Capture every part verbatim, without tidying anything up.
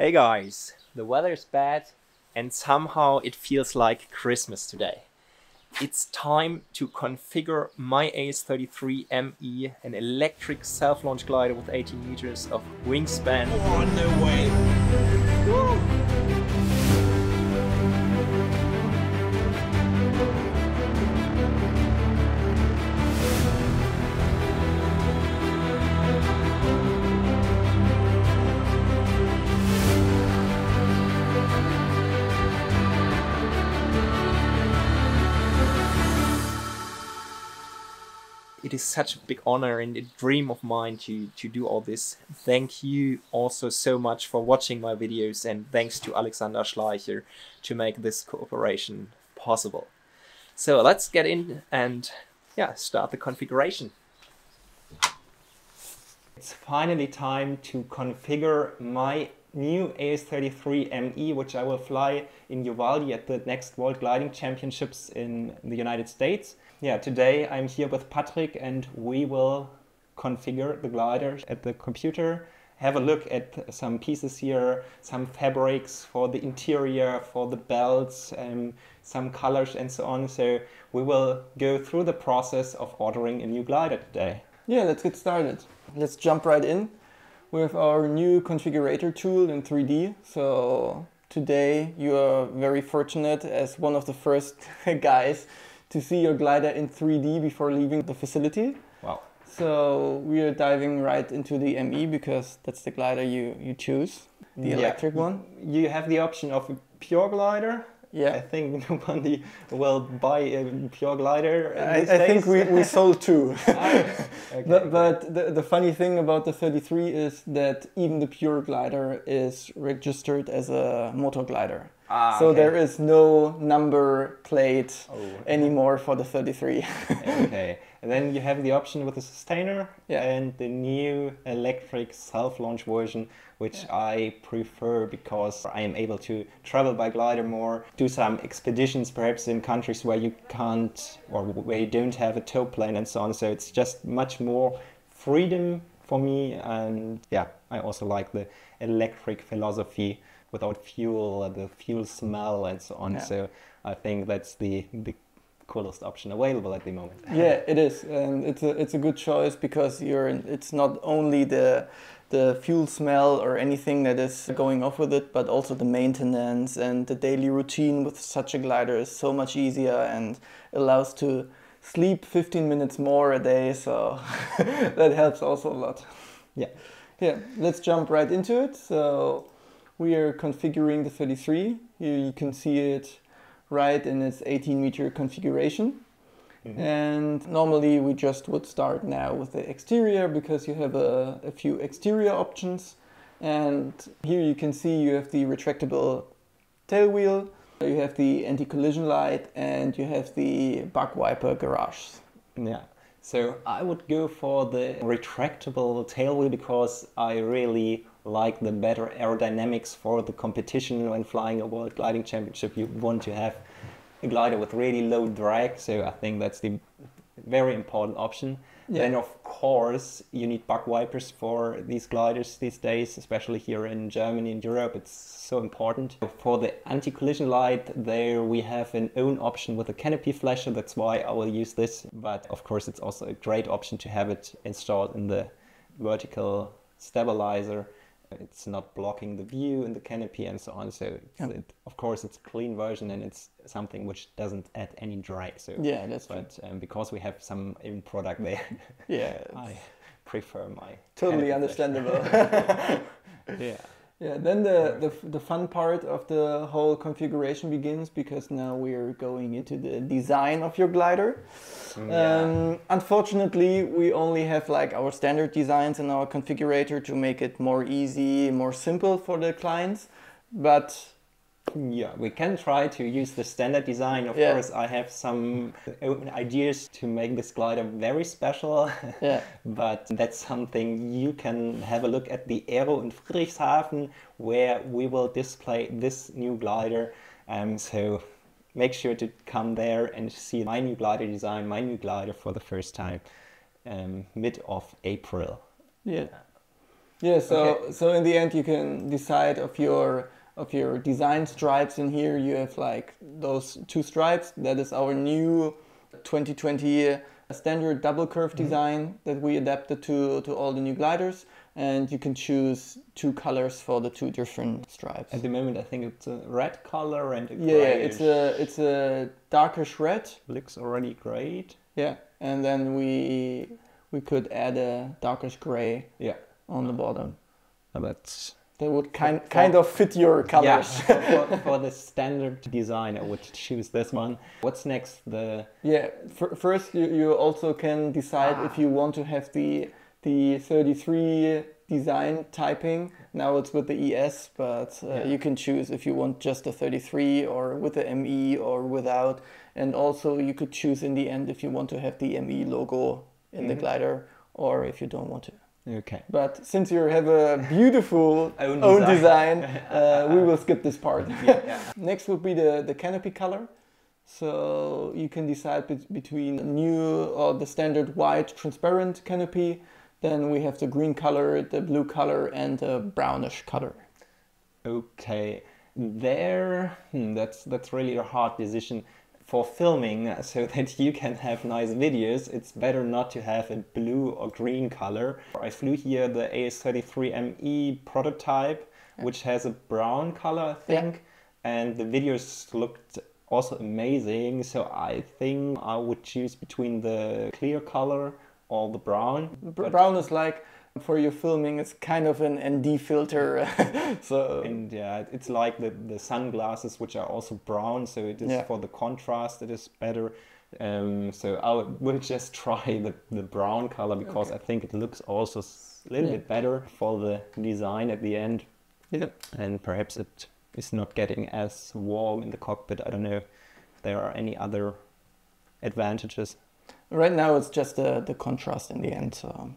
Hey guys, the weather is bad and somehow it feels like Christmas today. It's time to configure my A S thirty-three M E, an electric self-launch glider with eighteen meters of wingspan. We're on the way. Woo! It is such a big honor and a dream of mine to, to do all this. Thank you also so much for watching my videos, and thanks to Alexander Schleicher to make this cooperation possible. So let's get in and yeah, start the configuration. It's finally time to configure my new A S thirty-three M E, which I will fly in Uvalde at the next World Gliding Championships in the United States. Yeah, today I'm here with Patrick and we will configure the glider at the computer, have a look at some pieces here, some fabrics for the interior, for the belts, um, some colors and so on. So we will go through the process of ordering a new glider today. Yeah, let's get started. Let's jump right in with our new configurator tool in three D. So today you are very fortunate as one of the first guys to see your glider in three D before leaving the facility. Wow. So we are diving right into the M E because that's the glider you, you choose, the yeah. electric one. You have the option of a pure glider. Yeah, I think nobody will buy a pure glider. I, I think we, we sold two. okay. But, but the, the funny thing about the thirty-three is that even the pure glider is registered as a motor glider. Ah, so okay. There is no number plate oh. anymore for the thirty-three. Okay, and then you have the option with the sustainer yeah. and the new electric self-launch version, which yeah. I prefer because I am able to travel by glider more, do some expeditions perhaps in countries where you can't or where you don't have a tow plane and so on. So it's just much more freedom for me, and yeah, I also like the electric philosophy. Without fuel, the fuel smell and so on. Yeah. So I think that's the, the coolest option available at the moment. Yeah, it is. And it's a, it's a good choice because you're, it's not only the, the fuel smell or anything that is going off with it, but also the maintenance and the daily routine with such a glider is so much easier and allows to sleep fifteen minutes more a day. So that helps also a lot. Yeah. Yeah, let's jump right into it. So we are configuring the thirty-three. Here you can see it right in its eighteen meter configuration. Mm-hmm. And normally we just would start now with the exterior because you have a, a few exterior options. And here you can see you have the retractable tail wheel, you have the anti-collision light, and you have the bug wiper garage. Yeah. So I would go for the retractable tail wheel because I really like the better aerodynamics for the competition. When flying a World Gliding Championship, you want to have a glider with really low drag, so I think that's the very important option. Yeah. Then of course you need bug wipers for these gliders these days, especially here in Germany and Europe. It's so important. For the anti-collision light, there we have an own option with a canopy flasher, that's why I will use this, but of course it's also a great option to have it installed in the vertical stabilizer. It's not blocking the view in the canopy and so on. So it's, yeah. it, of course it's a clean version and it's something which doesn't add any drag. So yeah, that's but um, because we have some in product there. Yeah, I prefer my totally understandable. yeah. Yeah. Then the, the the fun part of the whole configuration begins because now we're going into the design of your glider. Yeah. Um, unfortunately, we only have like our standard designs in our configurator to make it more easy, more simple for the clients. But yeah, we can try to use the standard design. Of yeah. course, I have some open ideas to make this glider very special. Yeah. But that's something you can have a look at the AERO in Friedrichshafen, where we will display this new glider. Um, so make sure to come there and see my new glider design, my new glider for the first time, um, mid of April. Yeah. Yeah, so okay. so in the end you can decide of your of your design stripes. In here you have like those two stripes. That is our new twenty twenty standard double curve design mm-hmm. that we adapted to to all the new gliders, and you can choose two colors for the two different stripes. At the moment I think it's a red color and a grayish. Yeah, it's a it's a darkish red. Looks already great. Yeah, and then we we could add a darkish gray. Yeah. On the bottom. Uh, that's they would kind for, kind of fit your colors. Yeah. for, for the standard design, I would choose this one. What's next? The yeah. First, you, you also can decide ah. if you want to have the the thirty-three design typing. Now it's with the E S, but uh, yeah. you can choose if you want just a thirty-three or with the M E or without. And also, you could choose in the end if you want to have the M E logo in mm-hmm. the glider or if you don't want to. Okay. But since you have a beautiful own, own design, design uh, we will skip this part. Yeah, yeah. Next would be the, the canopy color. So you can decide be between new or the standard white transparent canopy. Then we have the green color, the blue color, and the brownish color. Okay. There, hmm, that's, that's really a hard decision. For filming, so that you can have nice videos, it's better not to have a blue or green color. I flew here the A S thirty-three M E prototype, which has a brown color, I think, yeah. and the videos looked also amazing. So I think I would choose between the clear color or the brown. Br brown is like, for your filming, it's kind of an N D filter. So and yeah, it's like the, the sunglasses, which are also brown, so it is yeah. for the contrast, it is better. Um, so I would, we'll just try the, the brown color, because okay. I think it looks also a little yeah. bit better for the design at the end. Yeah. And perhaps it is not getting as warm in the cockpit. I don't know if there are any other advantages. Right now it's just the, the contrast in the end. So.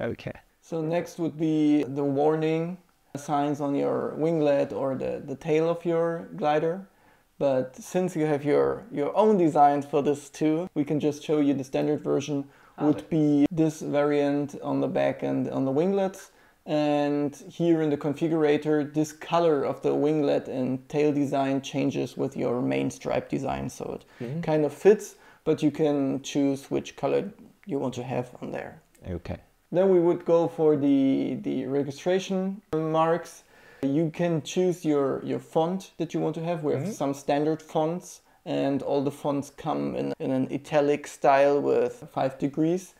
Okay. So next would be the warning signs on your winglet or the, the tail of your glider. But since you have your, your own designs for this too, we can just show you the standard version would be this variant on the back and on the winglets. And here in the configurator, this color of the winglet and tail design changes with your main stripe design. So it mm-hmm. kind of fits, but you can choose which color you want to have on there. Okay. Then we would go for the, the registration marks. You can choose your, your font that you want to have. We have mm-hmm. some standard fonts, and all the fonts come in, in an italic style with five degrees.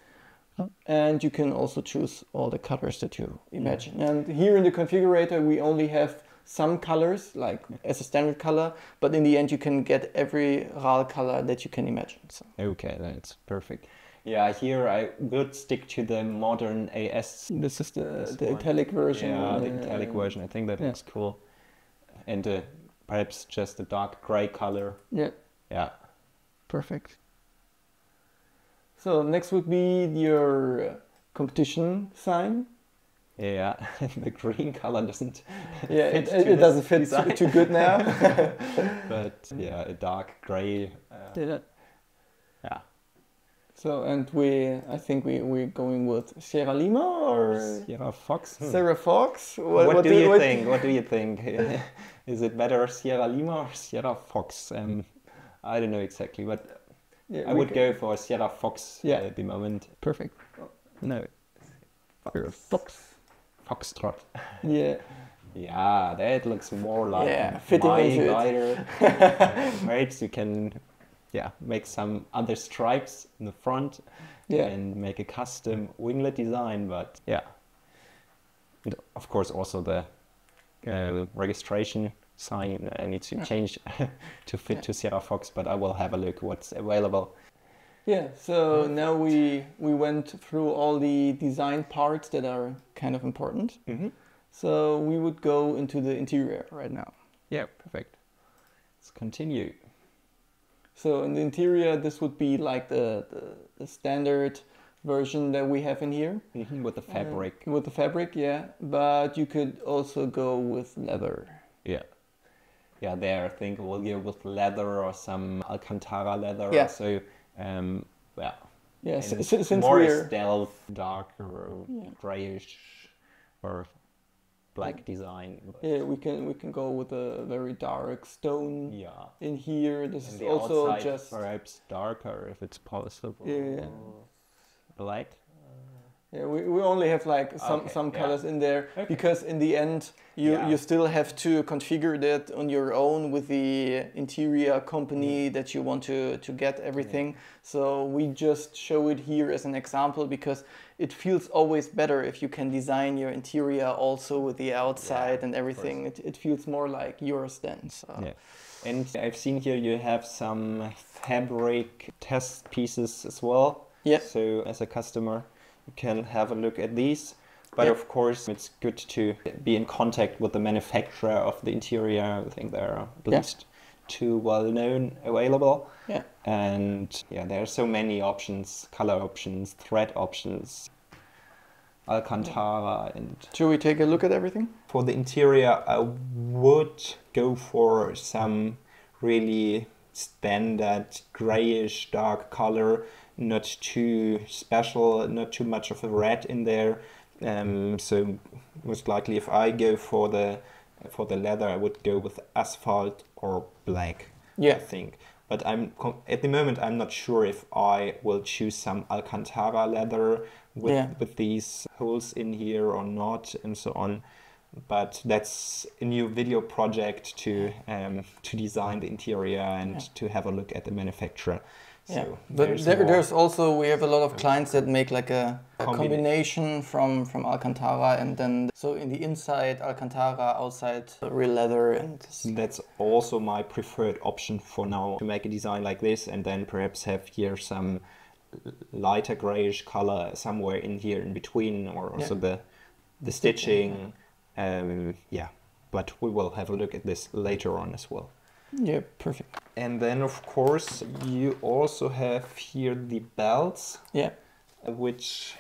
Oh. And you can also choose all the colors that you imagine. Yeah. And here in the configurator, we only have some colors, like yeah. as a standard color, but in the end, you can get every R A L color that you can imagine. So. Okay, that's perfect. Yeah, here I would stick to the modern A S. This is the, this the italic version. Yeah, the uh, italic version. I think that yeah. looks cool. And uh, perhaps just a dark gray color. Yeah. Yeah. Perfect. So next would be your competition sign. Yeah, the green color doesn't yeah, fit it, it doesn't fit design. Too good now. But yeah, a dark gray. Uh, yeah. So, and we, I think we, we're going with Sierra Lima or Sierra Fox. Hmm. Sierra Fox? What, what, what do you what think? What do you think? Is it better Sierra Lima or Sierra Fox? Um, I don't know exactly, but yeah, I would can. go for Sierra Fox yeah. at the moment. Perfect. No. Fox. Fox. Foxtrot. Yeah. Yeah, that looks more like yeah, fitting my into glider. It. Right, you can... Yeah, make some other stripes in the front yeah. and make a custom winglet design, but yeah. And of course also the uh, registration sign, I need to change to fit yeah. to Sierra Fox, but I will have a look what's available. Yeah, so now we, we went through all the design parts that are kind of important. Mm-hmm. So we would go into the interior right now. Yeah, perfect. Let's continue. So in the interior, this would be like the, the, the standard version that we have in here. Mm-hmm, with the fabric. Uh, with the fabric, yeah. But you could also go with leather. Yeah. Yeah, there I think we'll go with leather or some Alcantara leather. Yeah. So, um, well, yeah, since we're... more stealth, darker, yeah. grayish. or black design. But yeah, we can we can go with a very dark stone. Yeah. In here, this and is the also just perhaps darker if it's possible. Yeah. Black. Yeah, we, we only have like some, okay, some colors yeah. in there, okay. because in the end you, yeah. you still have to configure that on your own with the interior company yeah. that you want to, to get everything. Yeah. So we just show it here as an example because it feels always better if you can design your interior also with the outside yeah, and everything. It, it feels more like yours then. So. Yeah. And I've seen here you have some fabric test pieces as well. Yeah. So as a customer, can have a look at these, but yep. of course it's good to be in contact with the manufacturer of the interior. I think there are at least yeah. two well-known available, yeah and yeah there are so many options, color options, thread options, Alcantara. And should we take a look at everything? For the interior, I would go for some really standard grayish dark color, not too special, not too much of a red in there. Um, so most likely, if I go for the for the leather, I would go with asphalt or black. Yeah, I think. But I'm at the moment I'm not sure if I will choose some Alcantara leather with yeah. with these holes in here or not, and so on. But that's a new video project to um, to design the interior and yeah. to have a look at the manufacturer. Yeah, so but there's, there, there's also, we have a lot of clients that make like a, a Combina combination from, from Alcantara and then, so in the inside Alcantara, outside real leather. And that's also my preferred option for now, to make a design like this and then perhaps have here some lighter grayish color somewhere in here in between, or also yeah. the, the stitching. Um, yeah, but we will have a look at this later on as well. Yeah, perfect. And then, of course, you also have here the belts. Yeah. Which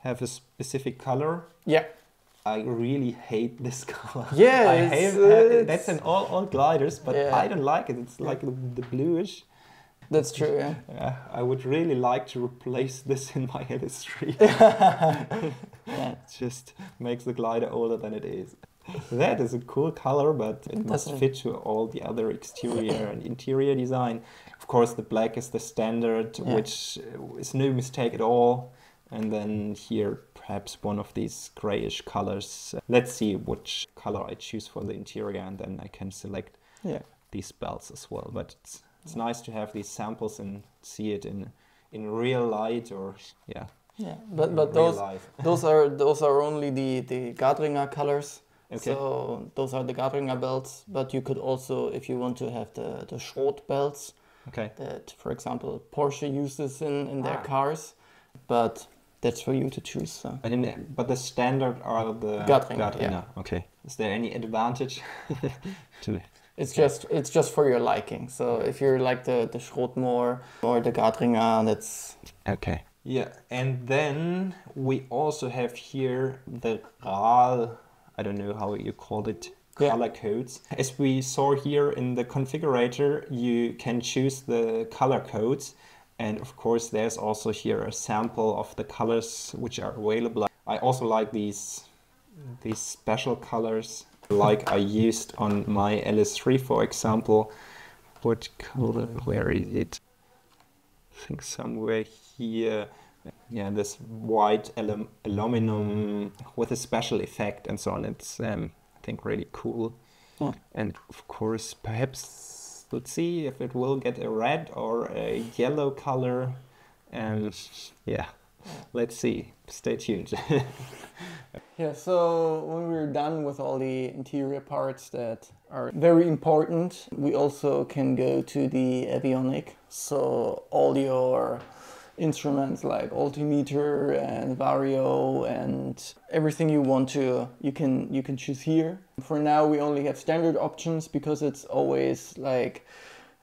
have a specific color. Yeah. I really hate this color. Yeah. I it's, hate, it's, that's in all, all gliders, but yeah. I don't like it. It's like the, the bluish. That's true, yeah. Uh, I would really like to replace this in my L S three. yeah. Just makes the glider older than it is. That is a cool color, but it must fit to all the other exterior and interior design. Of course, the black is the standard, yeah. which is no mistake at all. And then here, perhaps one of these grayish colors. Let's see which color I choose for the interior, and then I can select yeah. these belts as well. But it's, it's nice to have these samples and see it in in real light, or yeah. Yeah, but but those those are those are only the the Gadringer colors. Okay. So those are the Gadringer belts, but you could also, if you want to have the, the Schroth belts, okay. that, for example, Porsche uses in, in their ah. cars, but that's for you to choose. So. But, in the, but the standard are the Gadringer. Gadringer. Yeah. Okay. Is there any advantage? to It's okay. just it's just for your liking. So okay. if you're like the, the Schroth more or the Gadringer, that's... Okay. Yeah, and then we also have here the R A L... I don't know how you called it, yeah. color codes. As we saw here in the configurator, you can choose the color codes. And of course, there's also here a sample of the colors which are available. I also like these, these special colors, like I used on my L S three, for example. What color, where is it? I think somewhere here. Yeah, this white alum aluminum with a special effect and so on. It's, um, I think, really cool. Yeah. And of course, perhaps let's see if it will get a red or a yellow color. And yeah, let's see. Stay tuned. yeah, so when we're done with all the interior parts that are very important, we also can go to the avionic. So all your instruments like altimeter and vario and everything you want to, you can you can choose here. For now we only have standard options because it's always like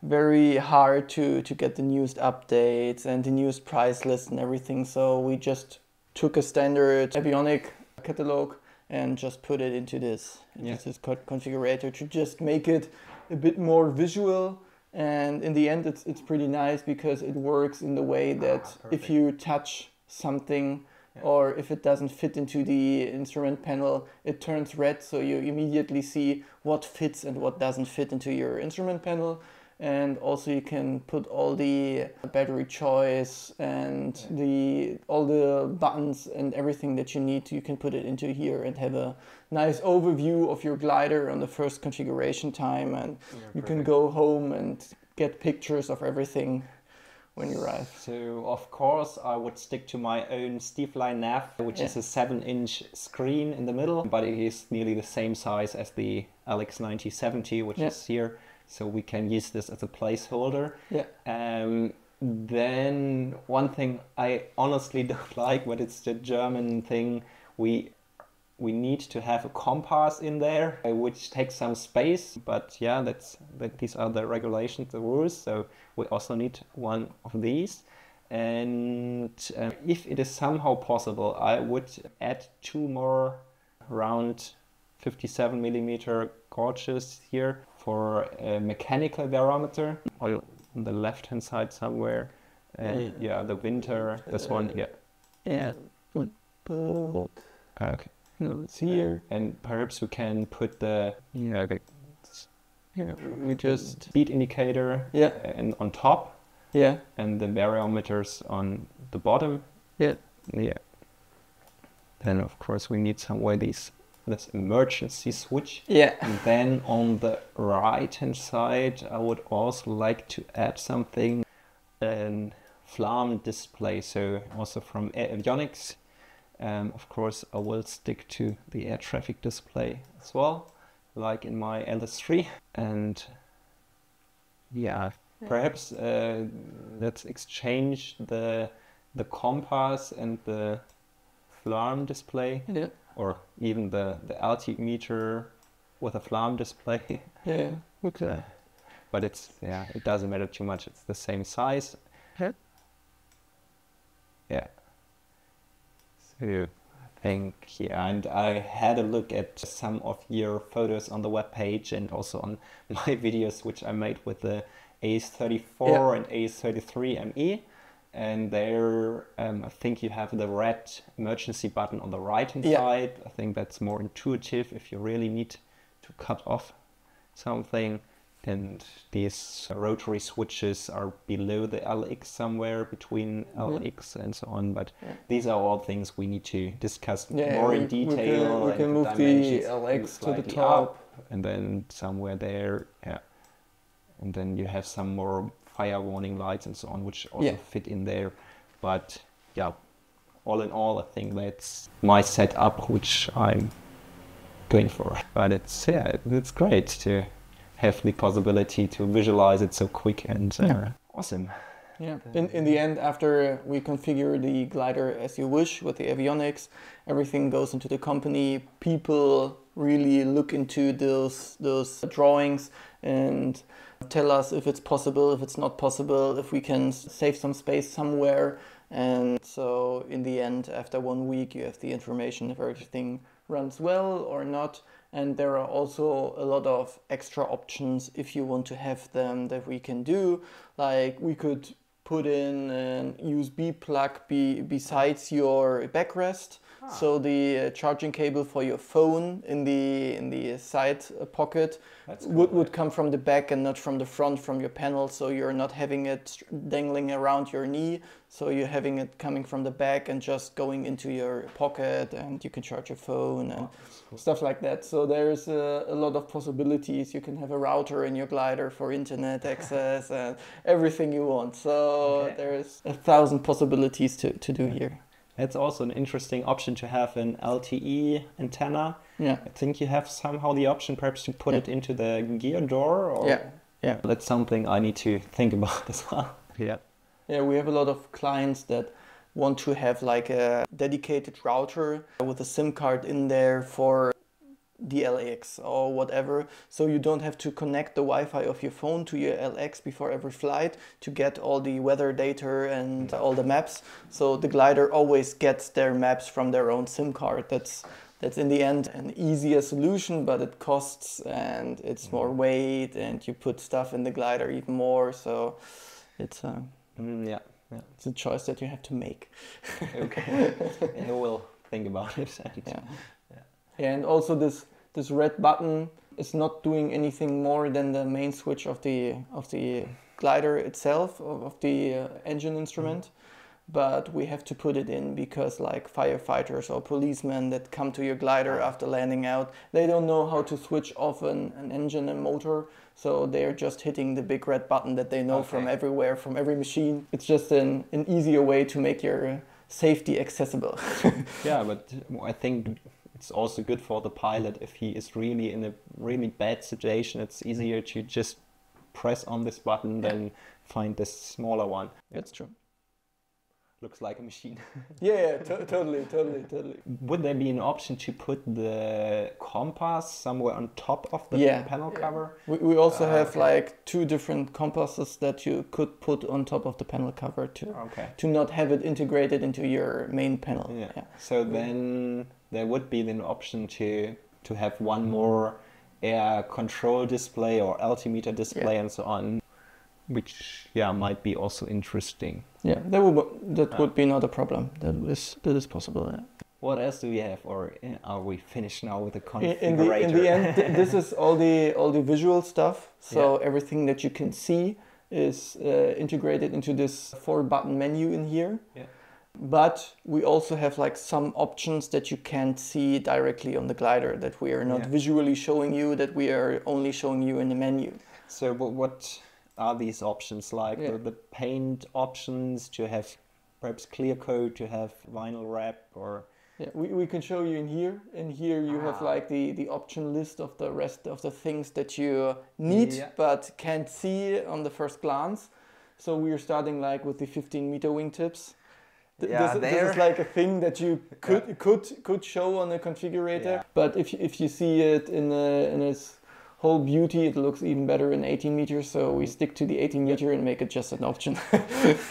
very hard to to get the newest updates and the newest price list and everything, so we just took a standard avionic catalog and just put it into this yeah. into this configurator to just make it a bit more visual. And in the end, it's, it's pretty nice because it works in the way that ah, if you touch something, yeah. Or if it doesn't fit into the instrument panel, it turns red, so you immediately see what fits and what doesn't fit into your instrument panel. And also you can put all the battery choice and yeah. the all the buttons and everything that you need, you can put it into here and have a nice overview of your glider on the first configuration time, and yeah, you can go home and get pictures of everything when you arrive. So of course I would stick to my own StefLine Nav, which yeah. is a seven inch screen in the middle, but it is nearly the same size as the L X ninety seventy, which yeah. is here. So we can use this as a placeholder. Yeah. Um, then one thing I honestly don't like, but it's the German thing. We we need to have a compass in there, which takes some space. But yeah, that's that. These are the regulations, the rules. So we also need one of these. And um, if it is somehow possible, I would add two more round fifty-seven millimeter gauges here, for a mechanical barometer on the left hand side somewhere, and yeah, yeah the winter, this one here. Yeah. Okay. No, it's here. And perhaps we can put the yeah okay. yeah we just speed indicator yeah and on top yeah and the barometers on the bottom yeah yeah. Then of course we need somewhere these. This emergency switch. Yeah. And then on the right hand side, I would also like to add something, an Flarm display. So also from Air Avionics. Um, of course, I will stick to the air traffic display as well, like in my L S three. And yeah, yeah. perhaps uh, let's exchange the the compass and the Flarm display. Yeah. Or even the, the altimeter with a Flarm display. Yeah, okay. Uh, but it's, yeah, it doesn't matter too much. It's the same size. Huh? Yeah. So I think, yeah, and I had a look at some of your photos on the webpage and also on my videos, which I made with the A S thirty-four yeah. and A S thirty-three Me. And there, um, I think you have the red emergency button on the right-hand yeah. side. I think that's more intuitive if you really need to cut off something. And these rotary switches are below the L X somewhere, between mm-hmm. L X and so on. But yeah. these are all things we need to discuss yeah, more we, in detail. We can, we can move the L X to the top. Up, and then somewhere there, yeah. And then you have some more fire warning lights and so on, which also yeah. fit in there. But yeah, all in all, I think that's my setup, which I'm going for. But it's yeah, it's great to have the possibility to visualize it so quick and uh, yeah. awesome. Yeah. In in the end, after we configure the glider as you wish with the avionics, everything goes into the company. People really look into those those drawings and tell us if it's possible, if it's not possible, if we can save some space somewhere. And so in the end, after one week, you have the information if everything runs well or not. And there are also a lot of extra options if you want to have them that we can do. Like we could put in an U S B plug be besides your backrest. Ah. So the uh, charging cable for your phone in the in the side uh, pocket cool, would, would come from the back and not from the front from your panel. So you're not having it dangling around your knee. So you're having it coming from the back and just going into your pocket, and you can charge your phone and cool. stuff like that. So there's a, a lot of possibilities. You can have a router in your glider for internet access and everything you want. So okay. there's a thousand possibilities to, to do here. It's also an interesting option to have an L T E antenna. Yeah. I think you have somehow the option perhaps to put yeah. it into the gear door. Or... Yeah. yeah. That's something I need to think about as well. Yeah. Yeah, we have a lot of clients that want to have like a dedicated router with a SIM card in there for the L X or whatever. So you don't have to connect the Wi-Fi of your phone to your L X before every flight to get all the weather data and all the maps. So the glider always gets their maps from their own SIM card. That's that's in the end an easier solution, but it costs and it's more weight and you put stuff in the glider even more. So it's... Uh, Mm, yeah, Yeah. It's a choice that you have to make. Okay, and we'll think about it. And yeah. Yeah. Yeah, and also this this red button is not doing anything more than the main switch of the of the glider itself, of, of the uh, engine instrument. Mm-hmm. But we have to put it in because, like, firefighters or policemen that come to your glider after landing out, they don't know how to switch off an, an engine and motor, so they're just hitting the big red button that they know okay. from everywhere, from every machine. It's just an, an easier way to make your safety accessible. Yeah, but I think it's also good for the pilot. If he is really in a really bad situation, it's easier to just press on this button yeah. than find this smaller one. That's true. Looks like a machine. Yeah, yeah, to totally, totally, totally. Would there be an option to put the compass somewhere on top of the yeah. panel yeah. cover? We, we also uh, have okay. like two different compasses that you could put on top of the panel cover to, okay. to not have it integrated into your main panel. Yeah. Yeah. So then there would be an option to, to have one more air control display or altimeter display yeah. and so on. Which yeah might be also interesting. Yeah, that would that uh, would be not a problem. That is that is possible. Yeah. What else do we have, or are we finished now with the configurator? In the, in the end, th this is all the all the visual stuff. So yeah. everything that you can see is uh, integrated into this four-button menu in here. Yeah. But we also have like some options that you can't see directly on the glider, that we are not yeah. visually showing you, that we are only showing you in the menu. So but what are these options, like yeah. the, the paint options, to have perhaps clear coat, to have vinyl wrap, or yeah we, we can show you in here. In here you ah. have like the the option list of the rest of the things that you need yeah. but can't see on the first glance. So we're starting like with the fifteen meter wingtips. Th yeah, this, this is like a thing that you could yeah. could could show on a configurator, yeah. but if if you see it in a in a whole beauty, it looks even better in eighteen meters, so we stick to the eighteen meter and make it just an option.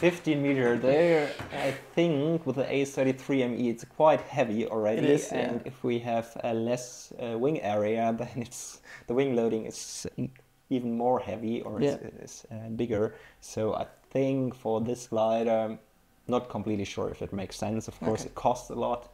fifteen meter there, I think with the A S thirty-three M E it's quite heavy already. It is, and yeah. if we have a less uh, wing area, then it's the wing loading is even more heavy, or yeah. it's, it's uh, bigger. So I think for this glider, I'm not completely sure if it makes sense. Of course okay. it costs a lot,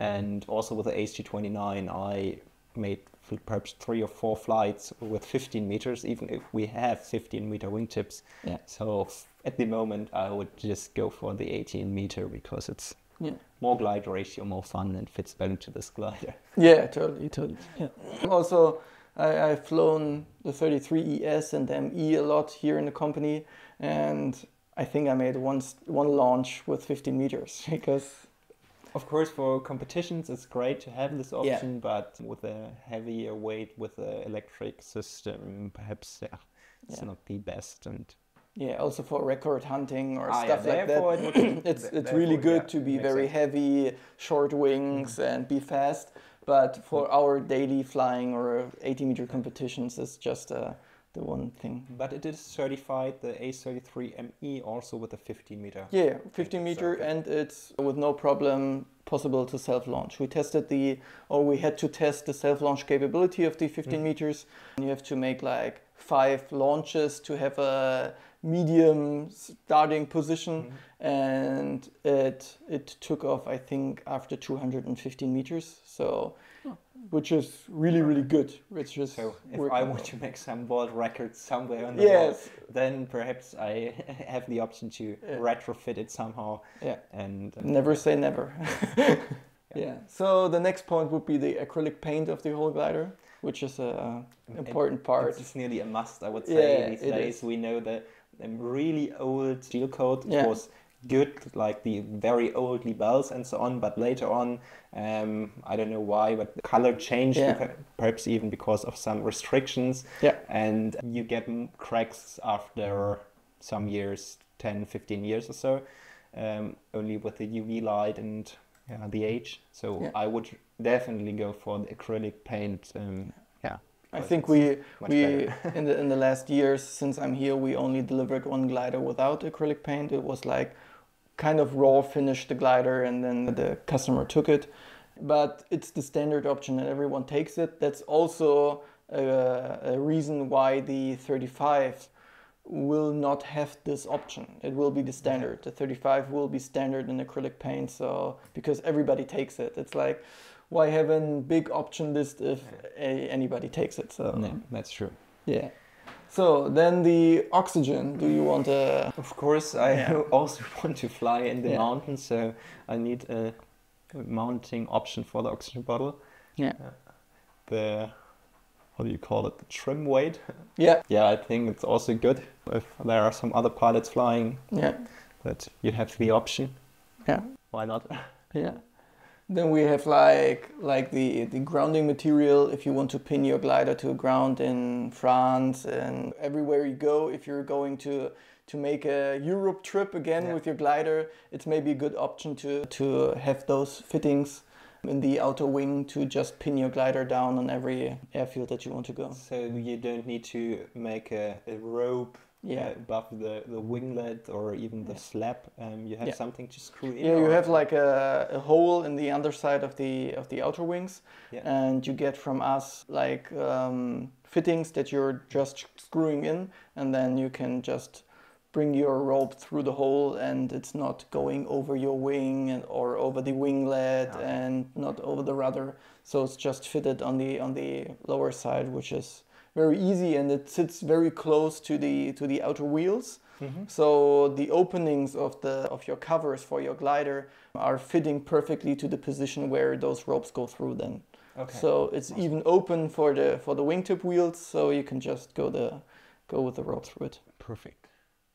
and also with the A S G twenty-nine I made perhaps three or four flights with fifteen meters, even if we have fifteen meter wingtips. Yeah. So at the moment I would just go for the eighteen meter because it's yeah. more glide ratio, more fun, and fits better to this glider. Yeah, totally, totally. Yeah. Also, I, I've flown the thirty-three E S and the M E a lot here in the company, and I think I made one one launch with fifteen meters because. Of course, for competitions, it's great to have this option, yeah. but with a heavier weight, with an electric system, perhaps yeah, it's yeah. not the best. And yeah, also for record hunting or ah, stuff yeah, like that, it would, it's it's really good yeah, to be very sense. heavy, short wings, mm-hmm. and be fast. But for mm-hmm. our daily flying or eighty meter competitions, it's just uh, the one thing. But it is certified, the A S thirty-three M E, also with a fifteen meter. Yeah, fifteen meter, so. And it's with no problem possible to self-launch. We tested the, or we had to test the self-launch capability of the fifteen meters. And you have to make like five launches to have a medium starting position. Mm-hmm. And it, it took off, I think, after two hundred fifteen meters. So. Oh. Which is really, really good. Which is so if I want to make some world records somewhere on the yes. world, then perhaps I have the option to yeah. retrofit it somehow. Yeah. And um, never say never. yeah. yeah. So the next point would be the acrylic paint of the whole glider, which is a important it, part. It's nearly a must, I would say. Yeah, these days is. We know that the really old steel coat yeah. was good, like the very old labels and so on, but later on um I don't know why, but the color changed, yeah. perhaps even because of some restrictions, yeah and you get cracks after some years, ten fifteen years or so, um only with the U V light and yeah, the age. So yeah. I would definitely go for the acrylic paint. um yeah I think we, we in, the, in the last years, since I'm here, we only delivered one glider without acrylic paint. It was like kind of raw finished, the glider, and then the customer took it. But it's the standard option and everyone takes it. That's also a, a reason why the thirty-five will not have this option. It will be the standard. The thirty-five will be standard in acrylic paint, so because everybody takes it. It's like, why have a big option list if a, anybody takes it? So yeah, that's true. Yeah. So then the oxygen, do you want a... Of course, I yeah. also want to fly in the yeah. mountains, so I need a mounting option for the oxygen bottle. Yeah. Uh, the, how do you call it, the trim weight? Yeah. Yeah, I think it's also good if there are some other pilots flying. Yeah. That you have the option. Yeah. Why not? Yeah. Then we have like like the, the grounding material, if you want to pin your glider to a ground in France and everywhere you go. If you're going to to make a Europe trip again yeah. with your glider, it's maybe a good option to, to have those fittings in the outer wing to just pin your glider down on every airfield that you want to go. So you don't need to make a, a rope yeah. uh, above the, the winglet or even the yeah. slab. Um, you have yeah. something to screw in. Yeah, you have like a, a hole in the underside of the of the outer wings, yeah. and you get from us like um, fittings that you're just screwing in, and then you can just bring your rope through the hole, and it's not going over your wing and, or over the winglet, no. and not over the rudder. So it's just fitted on the on the lower side, which is very easy, and it sits very close to the to the outer wheels. Mm-hmm. So the openings of the of your covers for your glider are fitting perfectly to the position where those ropes go through them. Okay. So it's awesome. Even open for the for the wingtip wheels, so you can just go the go with the rope through it. Perfect.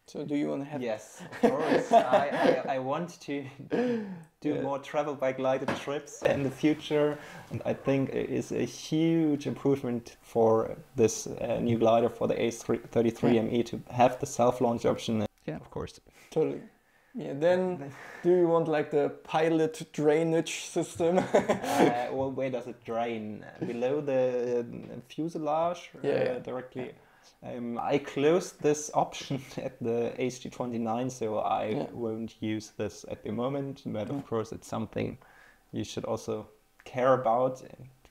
So do you want to have... Yes, of course. I, I, I want to do yeah. more travel by glider trips in the future. And I think it is a huge improvement for this uh, new glider, for the A S thirty-three yeah. M E, to have the self-launch option. Yeah, of course. Totally. Yeah, then do you want like the pilot drainage system? uh, well, where does it drain? Below the fuselage? Yeah, uh, yeah. Directly? Yeah. Um, I closed this option at the A S G twenty-nine, so I yeah. won't use this at the moment, but of course it's something you should also care about,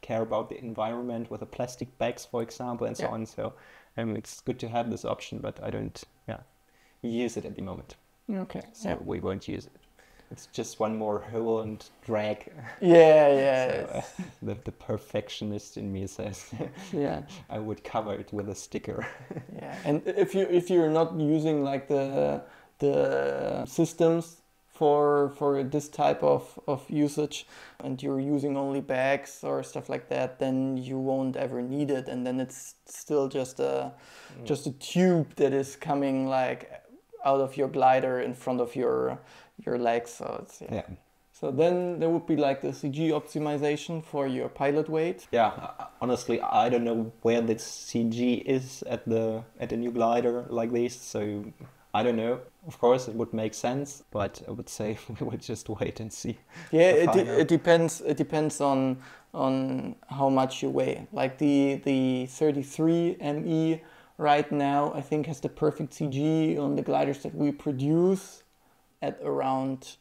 care about the environment with the plastic bags, for example, and so yeah. on. So um, it's good to have this option, but I don't yeah, use it at the moment. Okay. So yeah. we won't use it. It's just one more hole and drag. Yeah, yeah. So, uh, the, the perfectionist in me says, yeah, I would cover it with a sticker. Yeah, and if you if you're not using like the the systems for for this type of of usage, and you're using only bags or stuff like that, then you won't ever need it, and then it's still just a mm. just a tube that is coming like out of your glider in front of your your legs. So it's, yeah. yeah. So then there would be like the C G optimization for your pilot weight. Yeah, honestly, I don't know where this C G is at the at the new glider like this. So I don't know. Of course, it would make sense, but I would say we would just wait and see. Yeah, it de it depends. It depends on on how much you weigh. Like the the thirty-three M E right now, I think, has the perfect C G on the gliders that we produce at around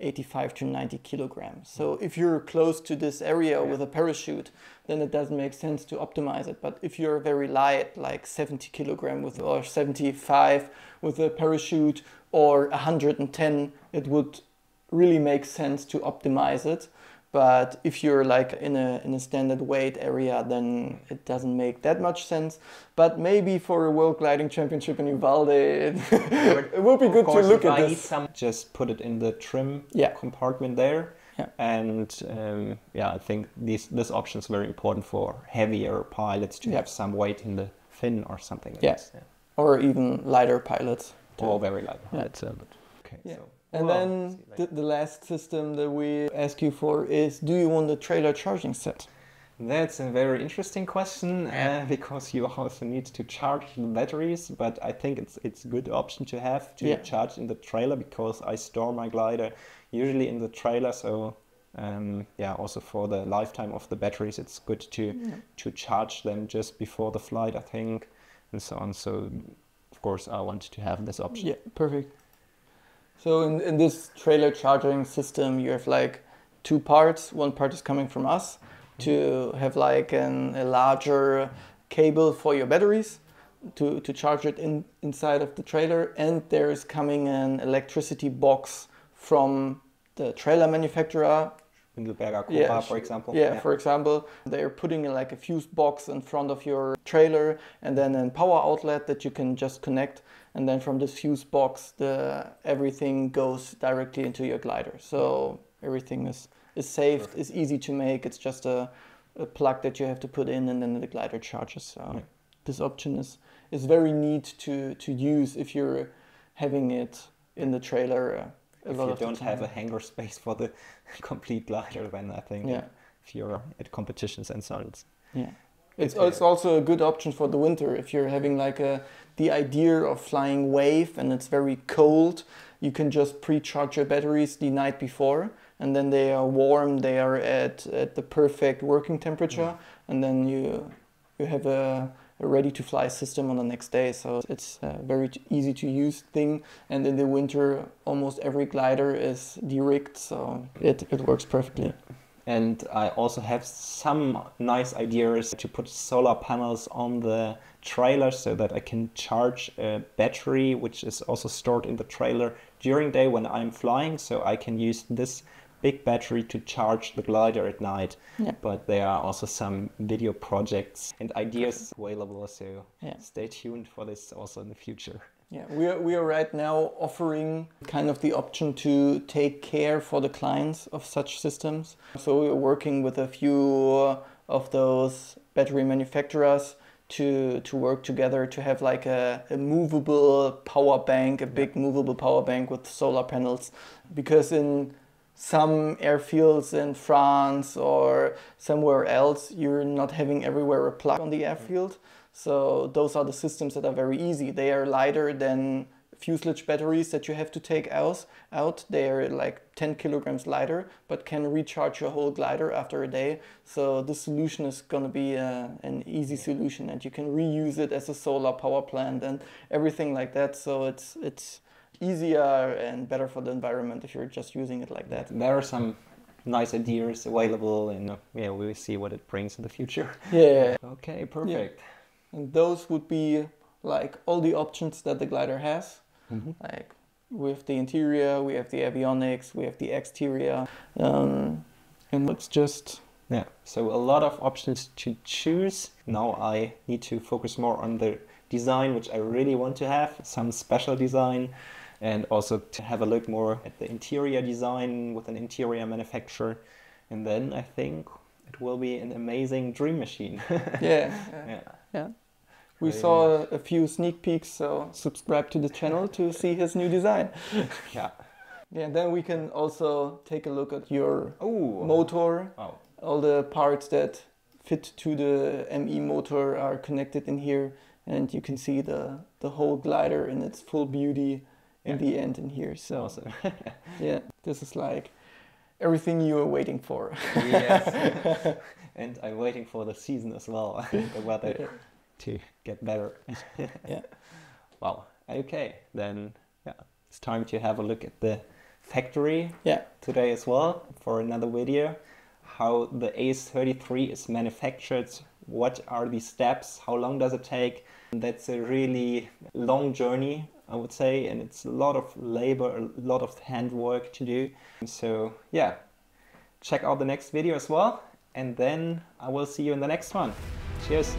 eighty-five to ninety kilograms. So if you're close to this area yeah. with a parachute, then it doesn't make sense to optimize it. But if you're very light, like seventy kilogram with, or seventy-five with a parachute, or one hundred ten, it would really make sense to optimize it. But if you're like in a, in a standard weight area, then it doesn't make that much sense. But maybe for a World Gliding Championship in Uvalde, it, it would be good to look at this. Some, just put it in the trim yeah. compartment there. Yeah. And um, yeah, I think these, this option is very important for heavier pilots to yeah. have some weight in the fin or something like yeah. this. Yeah. Or even lighter pilots. Or very light yeah. pilots. Uh, but, okay, yeah. so. And well, then the, the last system that we ask you for is, do you want a trailer charging set? That's a very interesting question, uh, because you also need to charge the batteries, but I think it's it's a good option to have to yeah. charge in the trailer, because I store my glider usually in the trailer. So um, yeah, also for the lifetime of the batteries, it's good to, yeah. to charge them just before the flight, I think, and so on. So of course I wanted to have this option. Yeah, perfect. So in, in this trailer charging system, you have like two parts. One part is coming from us to have like an, a larger cable for your batteries. to, to charge it in, inside of the trailer, and there is coming an electricity box from the trailer manufacturer. In the Pegacupa, yeah, for example. Yeah, yeah, for example. They're putting in like a fuse box in front of your trailer and then a power outlet that you can just connect. And then from this fuse box, the everything goes directly into your glider. So everything is, is saved, Perfect. Is easy to make. It's just a, a plug that you have to put in and then the glider charges. So yeah. This option is, is very neat to, to use if you're having it in the trailer. If you don't have a hangar space for the complete glider, then I think yeah. if you're at competitions and so on. Yeah. It's, it's also a good option for the winter. If you're having like a, the idea of flying wave and it's very cold, you can just pre-charge your batteries the night before and then they are warm, they are at, at the perfect working temperature, yeah. and then you, you have a... ready-to-fly system on the next day, so it's a very easy-to-use thing. And in the winter, almost every glider is derigged, so it, it works perfectly. And I also have some nice ideas to put solar panels on the trailer so that I can charge a battery, which is also stored in the trailer during day when I'm flying, so I can use this big battery to charge the glider at night. Yeah. But there are also some video projects and ideas available, so yeah. stay tuned for this also in the future. Yeah, we are, we are right now offering kind of the option to take care for the clients of such systems. So we are working with a few of those battery manufacturers to, to work together to have like a, a movable power bank, a big movable power bank with solar panels, because in some airfields in France or somewhere else, you're not having everywhere a plug on the airfield. So those are the systems that are very easy. They are lighter than fuselage batteries that you have to take out. out. They are like ten kilograms lighter, but can recharge your whole glider after a day. So this solution is going to be a, an easy solution, and you can reuse it as a solar power plant and everything like that. So it's it's easier and better for the environment if you're just using it like that. There are some nice ideas available, and yeah, we will see what it brings in the future. Yeah. Okay, perfect. Yeah. And those would be like all the options that the glider has. Mm-hmm. Like we have the interior, we have the avionics, we have the exterior, um, and it's just yeah. So a lot of options to choose. Now I need to focus more on the design, which I really want to have, some special design. And also to have a look more at the interior design with an interior manufacturer. And then I think it will be an amazing dream machine. yeah, yeah. yeah. yeah. We really saw nice. a few sneak peeks, so subscribe to the channel to see his new design. yeah. Yeah, and then we can also take a look at your Ooh. motor. Oh. All the parts that fit to the M E motor are connected in here. And you can see the, the whole glider in its full beauty. In yeah. the end in here, so awesome. yeah, this is like everything you were waiting for. yes, and I'm waiting for the season as well, the weather yeah. to get better. yeah. Wow, okay, then yeah, it's time to have a look at the factory yeah. today as well for another video. How the A S thirty-three is manufactured, what are the steps, how long does it take? That's a really long journey, I would say, and it's a lot of labor, a lot of handwork to do. So yeah, check out the next video as well, and then I will see you in the next one. Cheers!